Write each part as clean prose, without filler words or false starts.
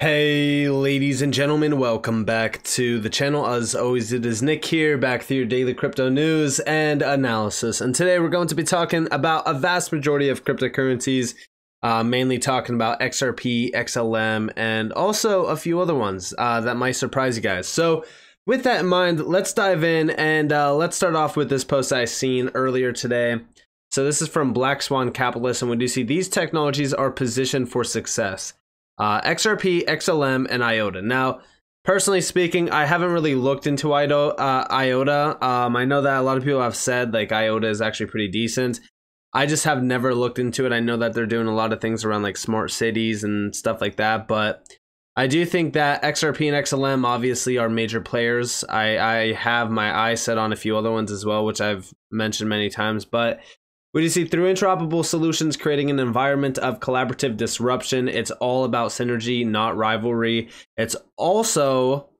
Hey ladies and gentlemen, welcome back to the channel. As always, it is Nick here, back to your daily crypto news and analysis. And today we're going to be talking about a vast majority of cryptocurrencies, mainly talking about XRP, XLM, and also a few other ones that might surprise you guys. So with that in mind, let's dive in and let's start off with this post I seen earlier today. So this is from Black Swan Capitalist, and we do see these technologies are positioned for success. XRP, XLM, and IOTA. Now, personally speaking, I haven't really looked into IOTA. I know that a lot of people have said like IOTA is actually pretty decent. I just have never looked into it. I know that they're doing a lot of things around like smart cities and stuff like that, but I do think that XRP and XLM obviously are major players. I have my eye set on a few other ones as well, which I've mentioned many times, but we do see through interoperable solutions creating an environment of collaborative disruption. It's all about synergy, not rivalry. It's also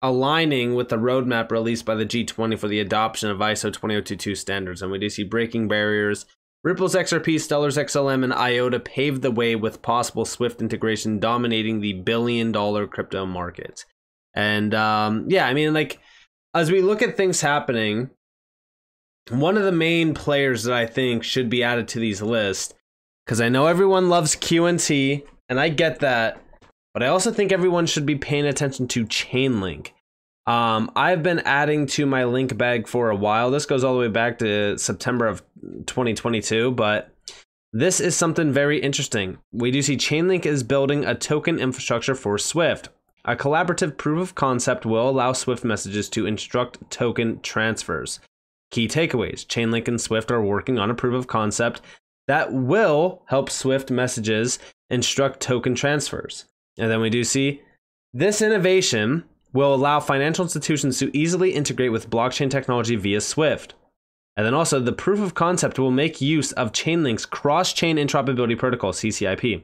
aligning with the roadmap released by the G20 for the adoption of ISO 20022 standards. And we do see breaking barriers. Ripple's XRP, Stellar's XLM, and IOTA paved the way with possible SWIFT integration dominating the billion-dollar crypto market. And yeah, I mean, like, as we look at things happening, one of the main players that I think should be added to these lists, because I know everyone loves QNT, and I get that, but I also think everyone should be paying attention to Chainlink. I've been adding to my link bag for a while. This goes all the way back to September of 2022, but this is something very interesting. We do see Chainlink is building a token infrastructure for SWIFT. A collaborative proof of concept will allow SWIFT messages to instruct token transfers. Key takeaways: Chainlink and SWIFT are working on a proof of concept that will help SWIFT messages instruct token transfers. And then we do see this innovation will allow financial institutions to easily integrate with blockchain technology via SWIFT. And then also the proof of concept will make use of Chainlink's cross-chain interoperability protocol, CCIP.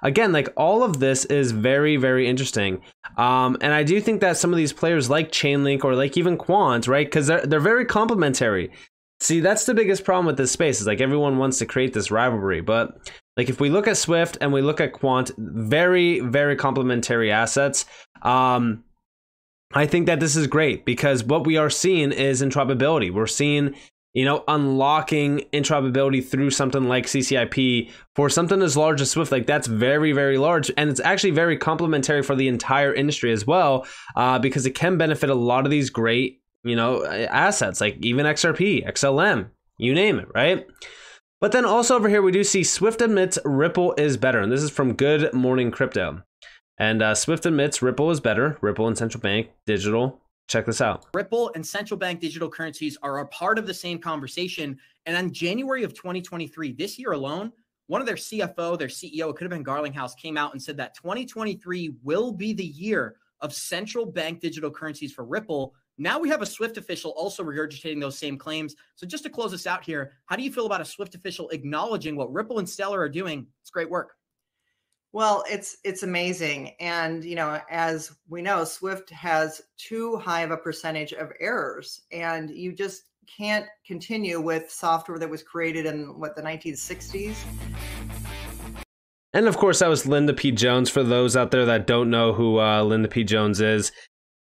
Again, like, all of this is very, very interesting. And I do think that some of these players like Chainlink or like even Quant, right? Because they're very complementary. See, that's the biggest problem with this space is like everyone wants to create this rivalry. But like if we look at Swift and we look at Quant, very, very complementary assets. I think that this is great because what we are seeing is interoperability. We're seeing, you know, unlocking interoperability through something like CCIP for something as large as Swift, like that's very, very large. And it's actually very complementary for the entire industry as well, because it can benefit a lot of these great, you know, assets like even XRP, XLM, you name it, right? But then also over here, we do see Swift admits Ripple is better. And this is from Good Morning Crypto. And Swift admits Ripple is better. Ripple and central bank digital. Check this out. Ripple and central bank digital currencies are a part of the same conversation. And on January of 2023, this year alone, one of their CFO, their CEO, it could have been Garlinghouse, came out and said that 2023 will be the year of central bank digital currencies for Ripple. Now we have a SWIFT official also regurgitating those same claims. So just to close us out here, how do you feel about a SWIFT official acknowledging what Ripple and Stellar are doing? It's great work. Well, it's amazing. And, you know, as we know, SWIFT has too high of a percentage of errors, and you just can't continue with software that was created in what, the 1960s. And of course, that was Linda P. Jones. For those out there that don't know who Linda P. Jones is,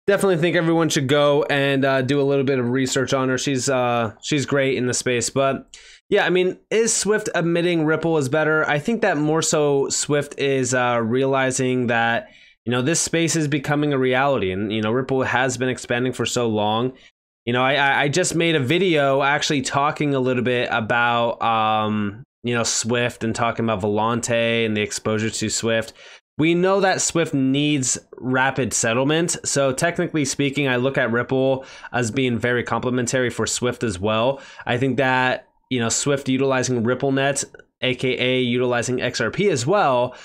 definitely think everyone should go and do a little bit of research on her. She's great in the space. But yeah, I mean, is Swift admitting Ripple is better? I think that more so Swift is realizing that, you know, this space is becoming a reality, and, you know, Ripple has been expanding for so long. You know, I just made a video actually talking a little bit about, you know, Swift and talking about Vellante and the exposure to Swift. We know that Swift needs rapid settlement. So technically speaking, I look at Ripple as being very complementary for Swift as well. I think that, you know, Swift utilizing RippleNet, aka utilizing XRP as well,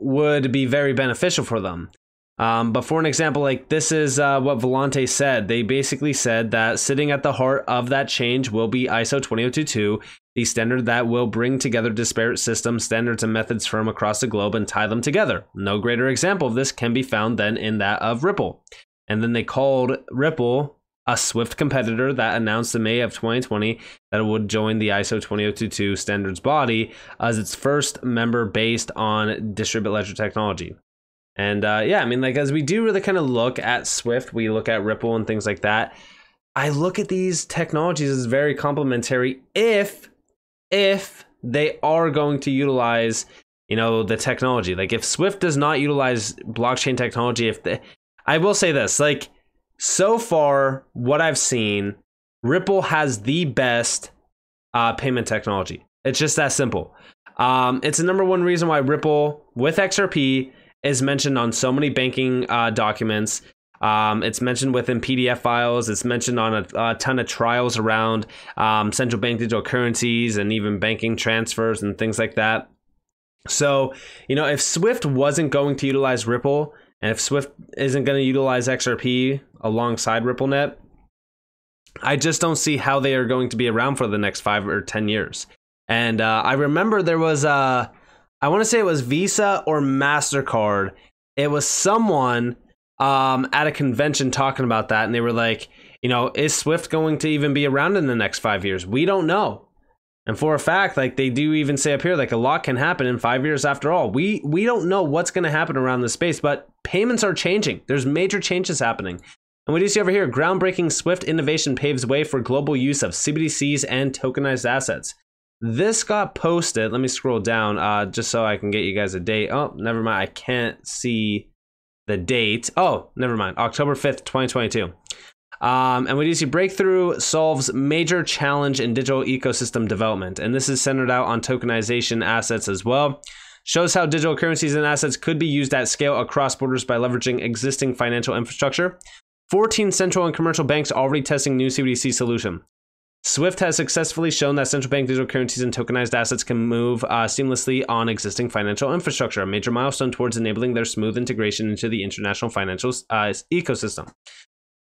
would be very beneficial for them. But for an example, like this is what Vellante said. They basically said that sitting at the heart of that change will be ISO 20022, the standard that will bring together disparate systems, standards, and methods from across the globe and tie them together. No greater example of this can be found than in that of Ripple. And then they called Ripple a Swift competitor that announced in May of 2020 that it would join the ISO 20022 standards body as its first member based on distributed ledger technology. And yeah, I mean, like, as we do really kind of look at SWIFT, we look at Ripple and things like that. I look at these technologies as very complementary if they are going to utilize, you know, the technology. Like, if SWIFT does not utilize blockchain technology, if they, I will say this, like, so far what I've seen, Ripple has the best payment technology. It's just that simple. It's the number one reason why Ripple with XRP is mentioned on so many banking documents. It's mentioned within PDF files. It's mentioned on a ton of trials around central bank digital currencies and even banking transfers and things like that. So, you know, if SWIFT wasn't going to utilize Ripple, and if SWIFT isn't going to utilize XRP alongside RippleNet, I just don't see how they are going to be around for the next 5 or 10 years. And I remember there was, I want to say it was Visa or MasterCard. It was someone at a convention talking about that. And they were like, you know, is SWIFT going to even be around in the next 5 years? We don't know. And for a fact, like, they do even say up here, like, a lot can happen in 5 years after all. We don't know what's going to happen around this space, but payments are changing. There's major changes happening. And we do see over here, groundbreaking SWIFT innovation paves way for global use of CBDCs and tokenized assets. This got posted. Let me scroll down just so I can get you guys a date. Oh, never mind. I can't see the date. Oh, never mind. October 5th, 2022. And we do see breakthrough solves major challenge in digital ecosystem development. And this is centered out on tokenization assets as well. Shows how digital currencies and assets could be used at scale across borders by leveraging existing financial infrastructure. 14 central and commercial banks already testing new CBDC solution. SWIFT has successfully shown that central bank digital currencies and tokenized assets can move seamlessly on existing financial infrastructure, a major milestone towards enabling their smooth integration into the international financial ecosystem.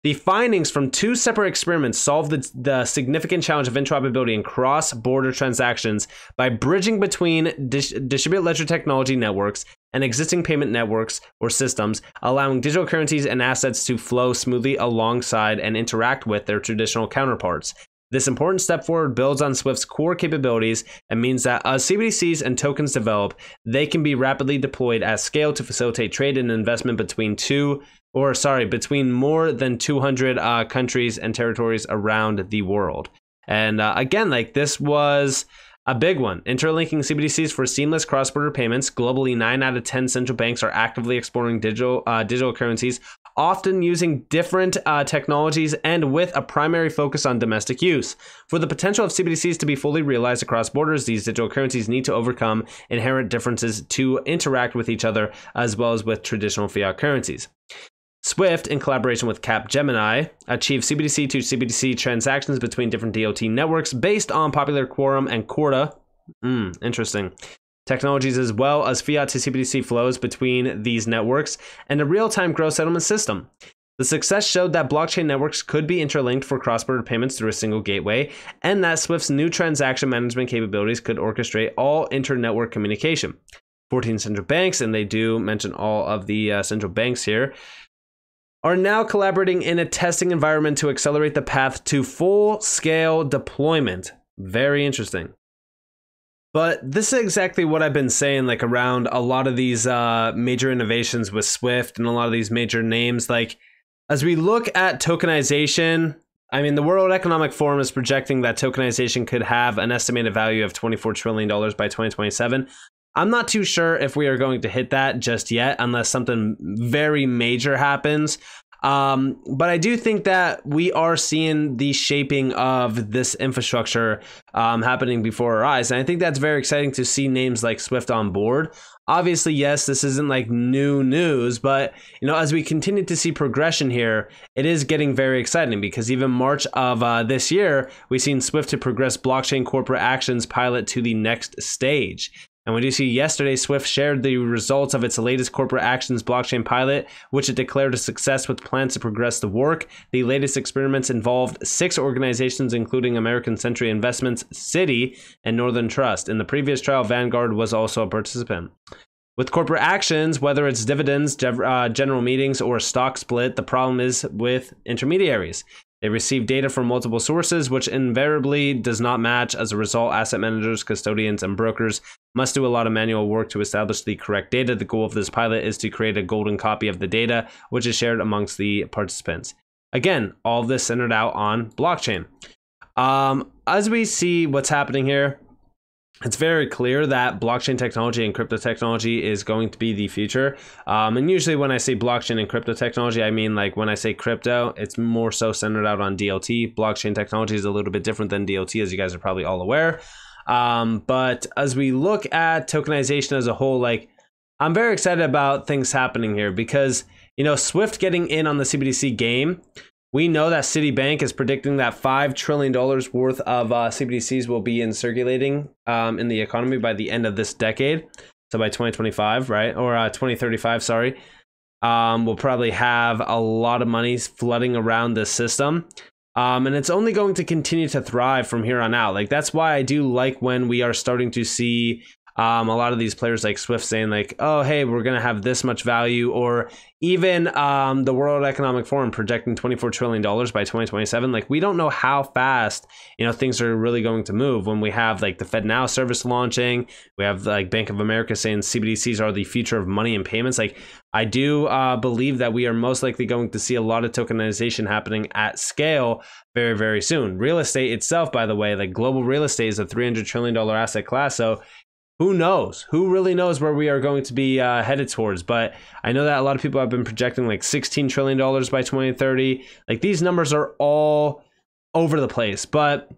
The findings from 2 separate experiments solved the significant challenge of interoperability in cross-border transactions by bridging between distributed ledger technology networks and existing payment networks or systems, allowing digital currencies and assets to flow smoothly alongside and interact with their traditional counterparts. This important step forward builds on SWIFT's core capabilities and means that as CBDCs and tokens develop, they can be rapidly deployed at scale to facilitate trade and investment between more than 200 countries and territories around the world. And again, like, this was a big one. Interlinking CBDCs for seamless cross-border payments. Globally, 9 out of 10 central banks are actively exploring digital currencies, often using different technologies and with a primary focus on domestic use. For the potential of CBDCs to be fully realized across borders, these digital currencies need to overcome inherent differences to interact with each other, as well as with traditional fiat currencies. SWIFT, in collaboration with Capgemini, achieved CBDC to CBDC transactions between different DOT networks based on popular Quorum and Corda. Interesting. Technologies, as well as fiat to CBDC flows between these networks and a real-time gross settlement system. The success showed that blockchain networks could be interlinked for cross-border payments through a single gateway, and that SWIFT's new transaction management capabilities could orchestrate all inter-network communication. 14 central banks, and they do mention all of the central banks here, are now collaborating in a testing environment to accelerate the path to full-scale deployment. Very interesting. But this is exactly what I've been saying, like, around a lot of these major innovations with SWIFT and a lot of these major names. Like, as we look at tokenization, I mean, the World Economic Forum is projecting that tokenization could have an estimated value of $24 trillion by 2027. I'm not too sure if we are going to hit that just yet, unless something very major happens. But I do think that we are seeing the shaping of this infrastructure happening before our eyes. And I think that's very exciting to see names like SWIFT on board. Obviously, yes, this isn't like new news, but, you know, as we continue to see progression here, it is getting very exciting, because even March of this year, we've seen SWIFT to progress blockchain corporate actions pilot to the next stage. And we do see yesterday, SWIFT shared the results of its latest corporate actions blockchain pilot, which it declared a success with plans to progress the work. The latest experiments involved 6 organizations, including American Century Investments, Citi, and Northern Trust. In the previous trial, Vanguard was also a participant. With corporate actions, whether it's dividends, general meetings, or a stock split, the problem is with intermediaries. They receive data from multiple sources, which invariably does not match. As a result, asset managers, custodians, and brokers must do a lot of manual work to establish the correct data. The goal of this pilot is to create a golden copy of the data, which is shared amongst the participants. Again, all of this centered out on blockchain. As we see what's happening here, it's very clear that blockchain technology and crypto technology is going to be the future. And usually when I say blockchain and crypto technology, I mean, like, when I say crypto, it's more so centered out on DLT. Blockchain technology is a little bit different than DLT, as you guys are probably all aware. But as we look at tokenization as a whole, like, I'm very excited about things happening here because, you know, SWIFT getting in on the CBDC game. We know that Citibank is predicting that $5 trillion worth of CBDCs will be in circulating in the economy by the end of this decade. So by 2025, right? Or 2035, sorry. We'll probably have a lot of money flooding around this system. And it's only going to continue to thrive from here on out. Like, that's why I do like when we are starting to see a lot of these players like SWIFT saying, like, oh, hey, we're going to have this much value, or even the World Economic Forum projecting $24 trillion by 2027. Like, we don't know how fast, you know, things are really going to move when we have, like, the FedNow service launching. We have, like, Bank of America saying CBDCs are the future of money and payments. Like, I do believe that we are most likely going to see a lot of tokenization happening at scale very, very soon. Real estate itself, by the way, like, global real estate is a $300 trillion asset class. So who knows? Who really knows where we are going to be headed towards? But I know that a lot of people have been projecting like $16 trillion by 2030. Like, these numbers are all over the place. But,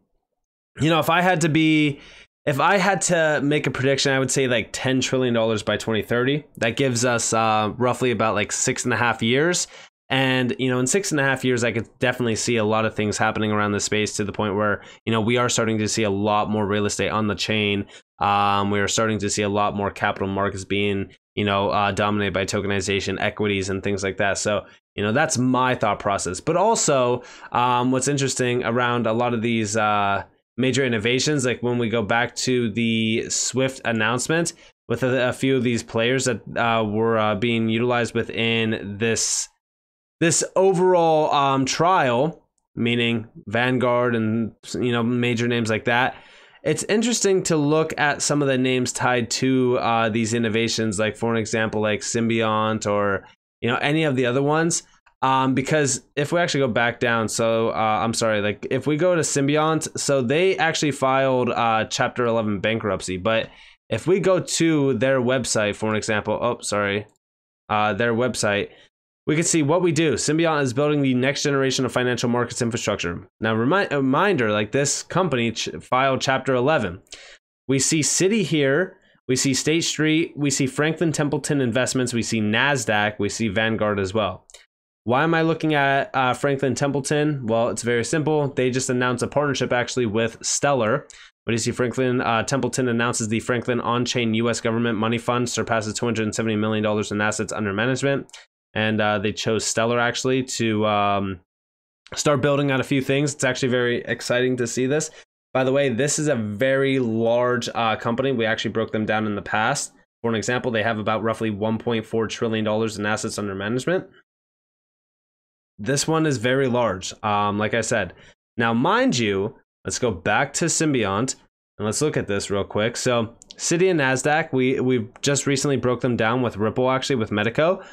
you know, if I had to make a prediction, I would say like $10 trillion by 2030. That gives us roughly about like 6.5 years. And, you know, in 6.5 years, I could definitely see a lot of things happening around this space, to the point where, you know, we are starting to see a lot more real estate on the chain. We are starting to see a lot more capital markets being, you know, dominated by tokenization, equities, and things like that. So, you know, that's my thought process. But also, what's interesting around a lot of these major innovations, like when we go back to the SWIFT announcement with a few of these players that were being utilized within this overall trial, meaning Vanguard and, you know, major names like that. It's interesting to look at some of the names tied to these innovations, like, for an example, like Symbiont, or, you know, any of the other ones. Because if we actually go back down, so I'm sorry, like, if we go to Symbiont, so they actually filed Chapter 11 bankruptcy. But if we go to their website, for an example, oh, sorry, their website, we can see what we do. Symbiont is building the next generation of financial markets infrastructure. Now, reminder, like, this company filed Chapter 11. We see Citi here. We see State Street. We see Franklin Templeton Investments. We see NASDAQ. We see Vanguard as well. Why am I looking at Franklin Templeton? Well, it's very simple. They just announced a partnership, actually, with Stellar. What do you see? Franklin Templeton announces the Franklin on-chain U.S. government money fund surpasses $270 million in assets under management. And they chose Stellar, actually, to start building out a few things. It's actually very exciting to see this. By the way, this is a very large company. We actually broke them down in the past. For an example, they have about roughly $1.4 trillion in assets under management. This one is very large, like I said. Now, mind you, let's go back to Symbiont, and let's look at this real quick. So Citi and NASDAQ, we just recently broke them down with Ripple, actually, with Medico.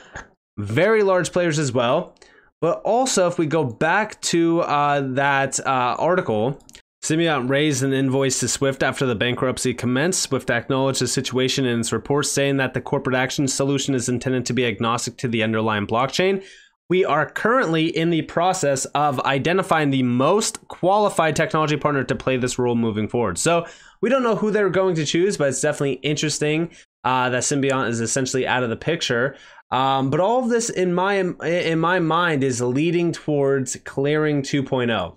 Very large players as well. But also, if we go back to that article, Symbiont raised an invoice to SWIFT after the bankruptcy commenced. SWIFT acknowledged the situation in its report, saying that the corporate action solution is intended to be agnostic to the underlying blockchain. We are currently in the process of identifying the most qualified technology partner to play this role moving forward. So we don't know who they're going to choose, but it's definitely interesting that Symbiont is essentially out of the picture. But all of this, in my mind, is leading towards Clearing 2.0.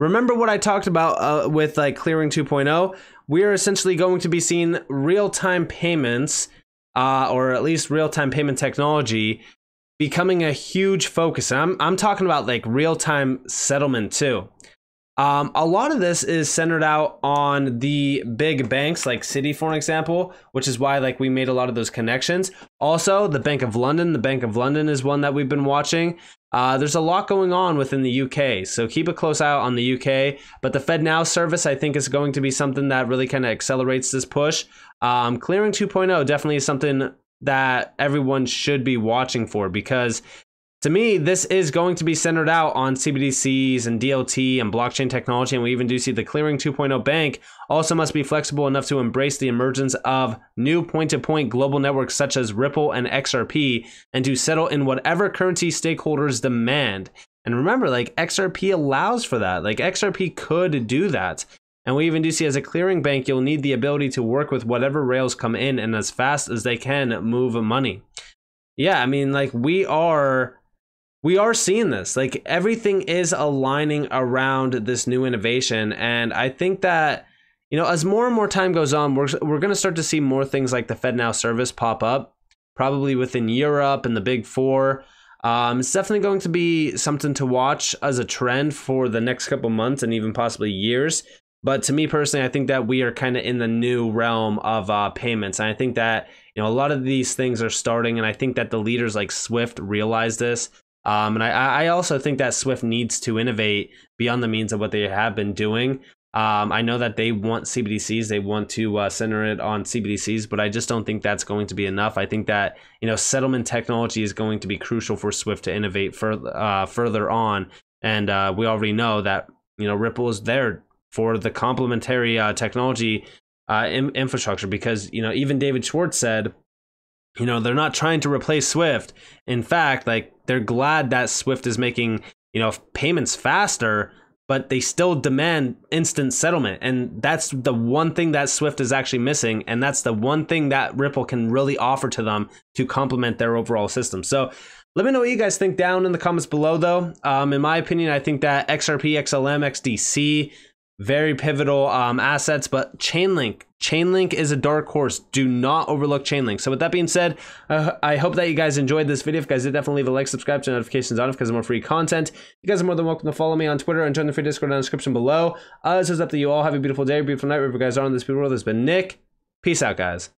Remember what I talked about with, like, Clearing 2.0? We are essentially going to be seeing real-time payments, or at least real-time payment technology, becoming a huge focus. And I'm talking about, like, real-time settlement too. A lot of this is centered out on the big banks like Citi, for an example, which is why like we made a lot of those connections. Also, the Bank of London. The Bank of London is one that we've been watching. There's a lot going on within the UK, so keep a close eye out on the UK. But the FedNow service, I think, is going to be something that really kind of accelerates this push. Clearing 2.0 definitely is something that everyone should be watching for, because to me, this is going to be centered out on CBDCs and DLT and blockchain technology, and we even do see the Clearing 2.0 bank also must be flexible enough to embrace the emergence of new point-to-point global networks such as Ripple and XRP, and to settle in whatever currency stakeholders demand. And remember, like XRP allows for that. Like XRP could do that. And we even do see as a clearing bank, you'll need the ability to work with whatever rails come in and as fast as they can move money. Yeah, I mean, like we are seeing this, like everything is aligning around this new innovation. And I think that, you know, as more and more time goes on, we're going to start to see more things like the FedNow service pop up, probably within Europe and the Big Four. It's definitely going to be something to watch as a trend for the next couple months and even possibly years. But to me personally, I think that we are kind of in the new realm of payments. And I think that, you know, a lot of these things are starting, and I think that the leaders like SWIFT realize this. And I also think that SWIFT needs to innovate beyond the means of what they have been doing. I know that they want CBDCs, they want to center it on CBDCs, but I just don't think that's going to be enough. I think that, you know, settlement technology is going to be crucial for SWIFT to innovate further on. And we already know that, you know, Ripple is there for the complementary technology infrastructure, because, you know, even David Schwartz said, you know, they're not trying to replace SWIFT. In fact, like they're glad that SWIFT is making, you know, payments faster, but they still demand instant settlement. And that's the one thing that SWIFT is actually missing. And that's the one thing that Ripple can really offer to them to complement their overall system. So let me know what you guys think down in the comments below, though. In my opinion, I think that XRP, XLM, XDC, very pivotal assets, but Chainlink is a dark horse. Do not overlook Chainlink. So with that being said, I hope that you guys enjoyed this video. If you guys did, definitely leave a like, subscribe, turn notifications on because of more free content. You guys are more than welcome to follow me on Twitter and join the free Discord down in the description below. This is up to you all. Have a beautiful day, beautiful night, wherever you guys are in this beautiful world. This has been Nick. Peace out, guys.